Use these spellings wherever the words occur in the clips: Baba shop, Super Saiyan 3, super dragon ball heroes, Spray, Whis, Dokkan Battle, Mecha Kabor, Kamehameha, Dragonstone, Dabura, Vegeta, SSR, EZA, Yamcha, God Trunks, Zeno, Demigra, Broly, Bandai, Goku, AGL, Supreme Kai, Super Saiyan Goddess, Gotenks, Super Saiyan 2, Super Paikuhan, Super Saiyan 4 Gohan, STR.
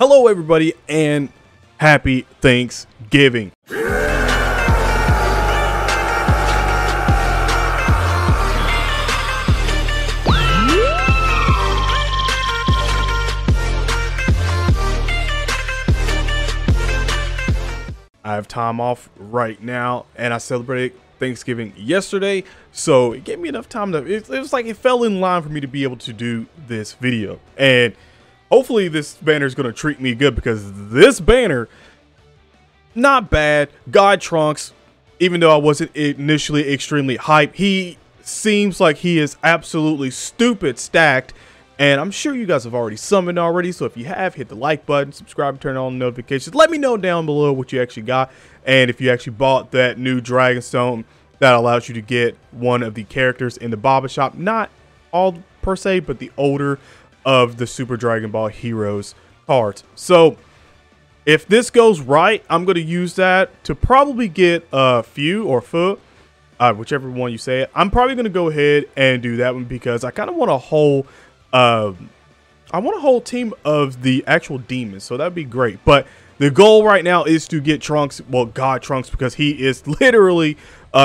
Hello everybody and happy Thanksgiving. I have time off right now and I celebrated Thanksgiving yesterday, so it gave me enough time to it was like it fell in line for me to be able to do this video, and hopefully this banner is going to treat me good, because this banner, not bad. God Trunks, even though I wasn't initially extremely hype, he seems like he is absolutely stupid stacked, and I'm sure you guys have already summoned already, so if you have, hit the like button, subscribe, turn on notifications. Let me know down below what you actually got, and if you actually bought that new Dragonstone that allows you to get one of the characters in the Baba shop, not all per se, but the older of the Super Dragon Ball Heroes cards. So if this goes right, I'm going to use that to probably get a few or foot, whichever one you say it. I'm probably going to go ahead and do that one, because I kind of want a whole I want a whole team of the actual demons, so that'd be great. But the goal right now is to get Trunks, well, God Trunks, because he is literally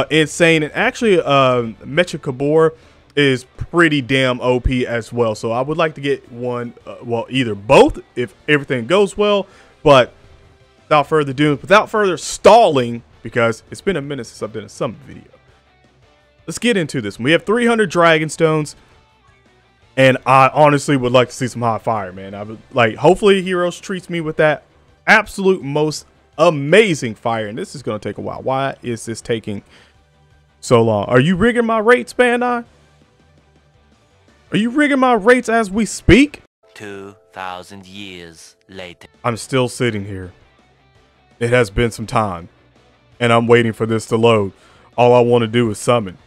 insane. And actually Mecha Kabor is pretty damn OP as well, so I would like to get one, well, either both if everything goes well. But without further ado, without further stalling, because it's been a minute since I've done a summon video, let's get into this. We have 300 Dragonstones, and I honestly would like to see some hot fire, man. I would like, hopefully Heroes treats me with that absolute most amazing fire, and this is going to take a while. Why is this taking so long? Are you rigging my rates, Bandai? Are you rigging my rates as we speak? 2,000 years later. I'm still sitting here. It has been some time, and I'm waiting for this to load. All I want to do is summon.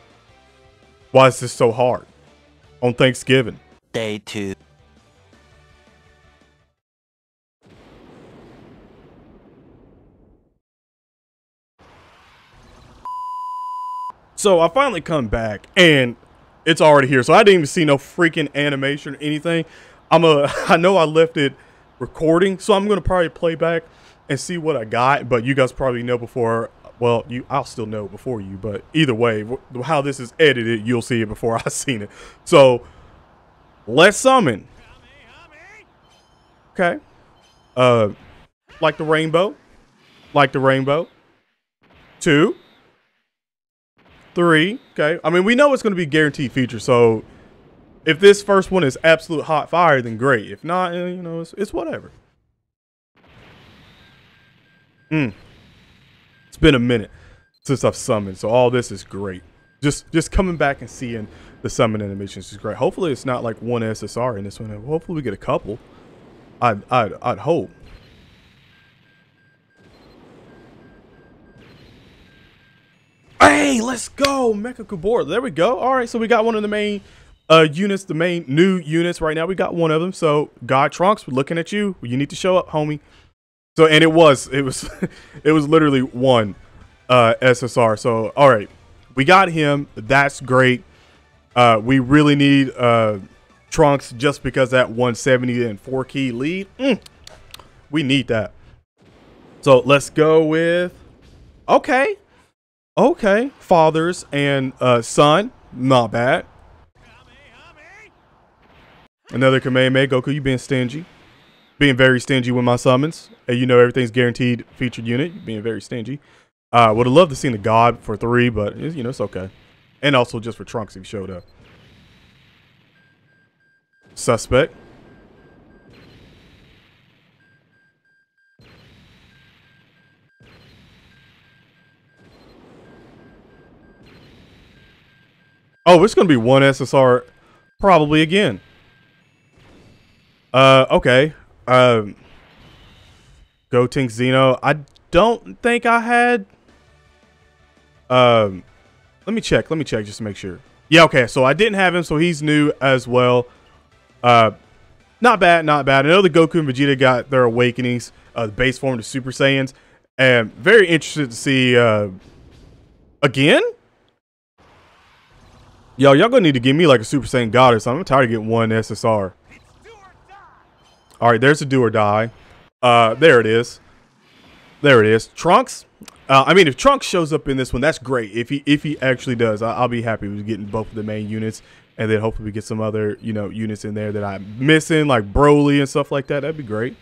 Why is this so hard? On Thanksgiving. Day 2. So I finally come back, and it's already here, so I didn't even see no freaking animation or anything. I know I left it recording, so I'm gonna probably play back and see what I got. But you guys probably know before, well, I'll still know before you. But either way, how this is edited, you'll see it before I seen it. So let's summon. Okay, like the rainbow, like the rainbow. 2, 3, okay. I mean, we know it's going to be guaranteed feature, so if this first one is absolute hot fire, then great. If not, you know, it's whatever. It's been a minute since I've summoned, so all this is great. Just coming back and seeing the summon animations is great. Hopefully it's not like one SSR in this one. Hopefully we get a couple. I'd hope. Hey, let's go, Mecha Kabor. There we go. All right, so we got one of the main units, the main new units right now. We got one of them. So God Trunks, we're looking at you. You need to show up, homie. So, and it was it was literally one SSR. So all right, we got him. That's great. We really need Trunks, just because that 170 and 4-key lead, we need that. So let's go with, okay. Okay, fathers and son, not bad. Another Kamehameha. Goku, you being stingy. Being very stingy with my summons. And you know everything's guaranteed featured unit. You being very stingy. Would have loved to seen the God for 3, but you know, it's okay. And also just for Trunks if he showed up. Suspect. Oh, it's going to be one SSR probably again. Okay. Gotenks, Zeno. I don't think I had. Let me check just to make sure. Yeah, okay. So I didn't have him, so he's new as well. Not bad, not bad. I know the Goku and Vegeta got their awakenings, the base form to Super Saiyans. And very interested to see again? Yo, y'all gonna need to give me like a Super Saiyan Goddess. I'm tired of getting one SSR. All right, there's a do or die. There it is. There it is. Trunks. I mean, if Trunks shows up in this one, that's great. If he actually does, I'll be happy with getting both of the main units, and then hopefully we get some other, you know, units in there that I'm missing, like Broly and stuff like that. That'd be great.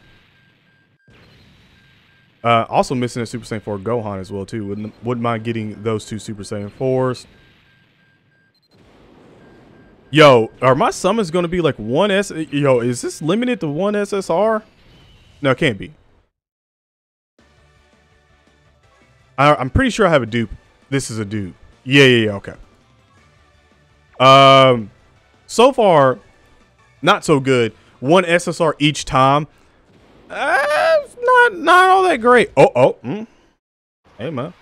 Also missing a Super Saiyan 4 Gohan as well too. Wouldn't mind getting those two Super Saiyan 4s. Yo, are my summons going to be like one S? Yo, is this limited to one SSR? No, it can't be. I'm pretty sure I have a dupe. This is a dupe. Yeah. Okay. So far, not so good. One SSR each time. Not all that great. Hey man.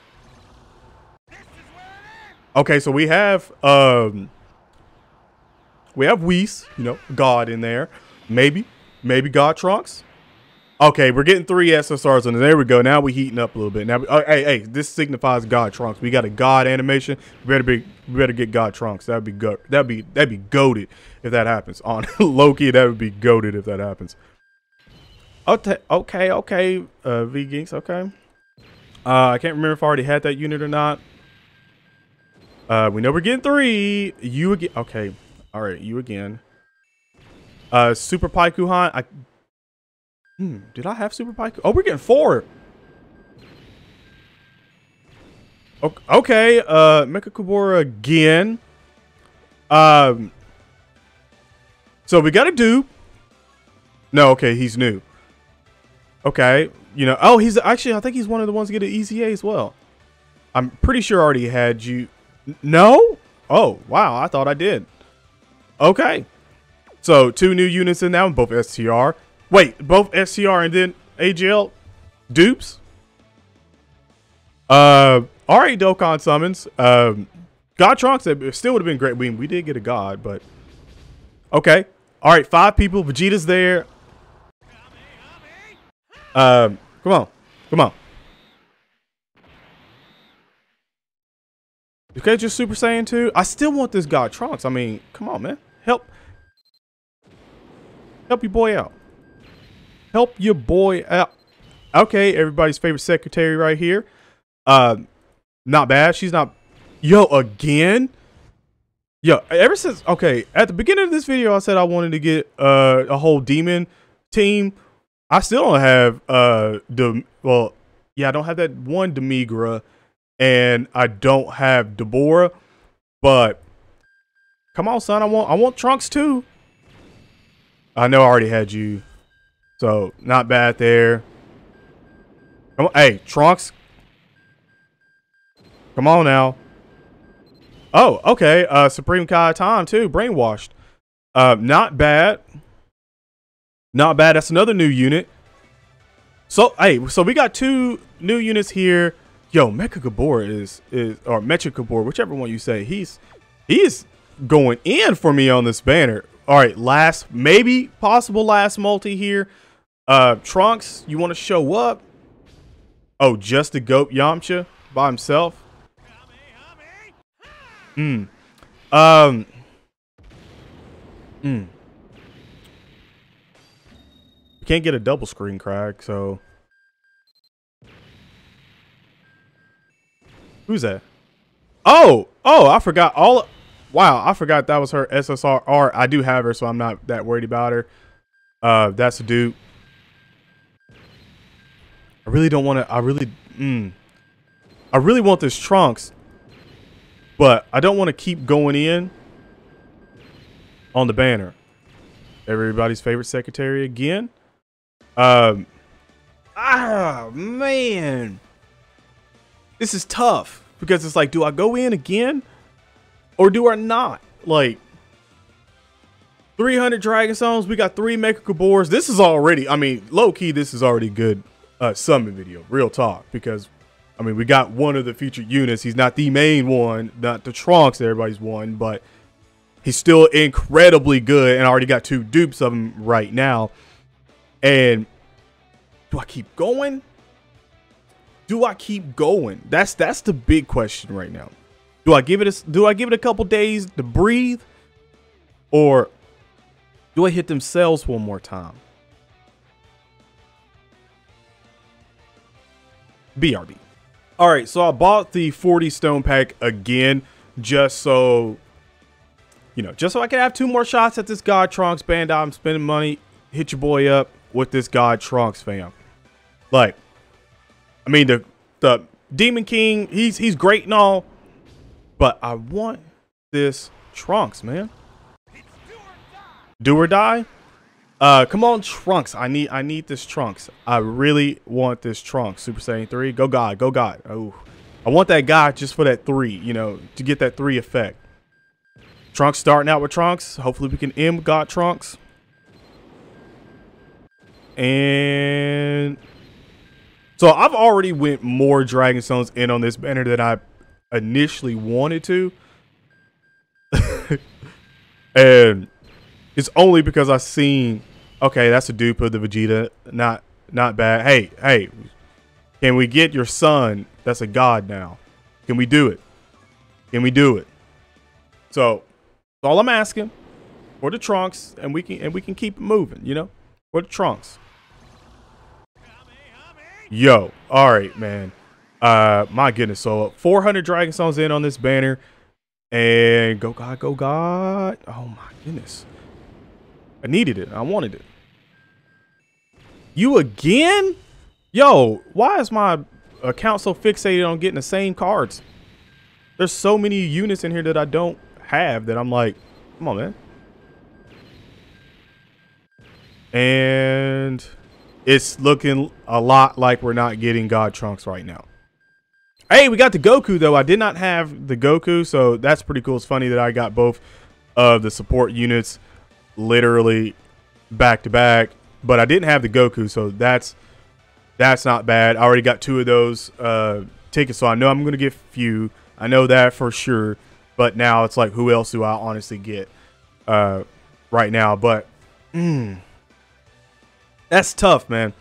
Okay, so we have Whis, you know, God in there. Maybe God Trunks. Okay, we're getting three SSRs on. There we go. Now we're heating up a little bit. Now, hey, this signifies God Trunks. We got a God animation. We better get God Trunks. That'd be good. That'd be goated if that happens. On Loki, that would be goated if that happens. Okay. V Geeks. Okay. I can't remember if I already had that unit or not. We know we're getting three. You again. Okay. All right, you again. Super Paikuhan. Did I have Super Paikuhan? Oh, we're getting four. Okay. Mecha Kabor again. So we got a dupe. No, okay, he's new. Okay, you know. Oh, he's actually. I think he's one of the ones to get an EZA as well. I'm pretty sure I already had you. No. Oh, wow. I thought I did. Okay, so two new units in that one, both STR. Wait, both STR and then AGL dupes. All right, Dokkan summons. God Trunks, it still would have been great. We did get a God, but okay. All right, five people. Vegeta's there. Come on. Okay, just Super Saiyan 2. I still want this God Trunks. I mean, come on, man. Help your boy out. Okay, everybody's favorite secretary right here. Not bad. She's not. Yo, again? Yo, ever since. Okay, at the beginning of this video, I said I wanted to get a whole demon team. I still don't have I don't have that one Demigra, and I don't have Dabura. But come on, son, I want Trunks too. I know I already had you, so not bad there. Come on, hey, Trunks. Come on now. Oh, okay. Supreme Kai time too. Brainwashed. Not bad. Not bad. That's another new unit. So hey, so we got two new units here. Yo, Mecha Kabor or Mecha Kabor, whichever one you say. He is going in for me on this banner. All right, possible last multi here. Trunks, you want to show up? Oh, just to goat Yamcha by himself. You can't get a double screen crack, so who's that? Oh, I forgot all. Wow, I forgot that was her SSR. I do have her, so I'm not that worried about her. That's a dude. I really don't want to. I really want this Trunks, but I don't want to keep going in on the banner. Everybody's favorite secretary again. Man, this is tough because it's like, do I go in again? Or do I not? Like 300 Dragonstones. We got three Mecha Kabors. This is already, I mean, low key, this is already good summon video. Real talk, because I mean, we got one of the featured units. He's not the main one, not the Trunks everybody's one, but he's still incredibly good. And I already got two dupes of him right now. And do I keep going? That's the big question right now. Do I give it a couple days to breathe, or do I hit them cells one more time? BRB. Alright, so I bought the 40 stone pack again just so, you know, just so I can have two more shots at this God Trunks, band. I'm spending money. Hit your boy up with this God Trunks, fam. Like, I mean, the Demon King, he's great and all, but I want this Trunks, man. Do or die? Come on, Trunks. I need this Trunks. I really want this Trunks. Super Saiyan 3. Go God. Go God. Oh, I want that God just for that 3, you know, to get that 3 effect. Trunks starting out with Trunks. Hopefully we can end with God Trunks. And so I've already went more Dragonstones in on this banner than I initially wanted to. And it's only because I seen, okay, that's a dupe of the Vegeta. Not bad. Hey, can we get your son? That's a god now. Can we do it? Can we do it? So that's all I'm asking for the Trunks, and we can keep it moving, you know, for the Trunks. Yo, all right, man. My goodness. So 400 Dragonstones in on this banner, and go God, go God. Oh my goodness. I needed it. I wanted it. You again? Yo, why is my account so fixated on getting the same cards? There's so many units in here that I don't have that I'm like, come on, man. And it's looking a lot like we're not getting God Trunks right now. Hey, we got the Goku, though. I did not have the Goku, so that's pretty cool. It's funny that I got both of the support units literally back to back, but I didn't have the Goku, so that's not bad. I already got 2 of those tickets, so I know I'm gonna get few. I know that for sure, but now it's like, who else do I honestly get right now? But that's tough, man.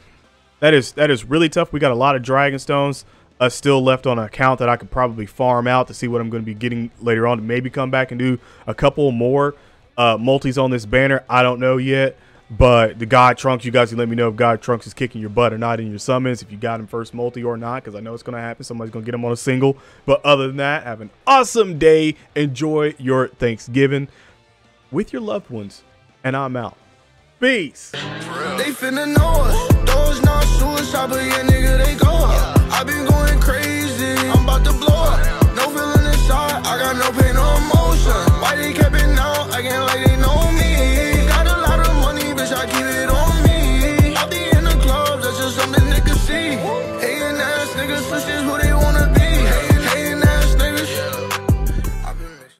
That is really tough. We got a lot of Dragonstones still left on an account that I could probably farm out to see what I'm going to be getting later on, to maybe come back and do a couple more multis on this banner. I don't know yet, but the God Trunks, you guys can let me know if God Trunks is kicking your butt or not in your summons, if you got him first multi or not, because I know it's going to happen. Somebody's going to get him on a single. But other than that, have an awesome day. Enjoy your Thanksgiving with your loved ones, and I'm out. Peace. They finna know us. Those not suicide, but yeah, nigga, they go up. I've been going crazy. I'm about to blow up. No feeling inside. I got no pain, no emotion. Why they kept it now? I can't like they know me. Got a lot of money, bitch, I keep it on me. I be in the club, that's just something niggas see. Hating ass niggas, switches who they wanna be.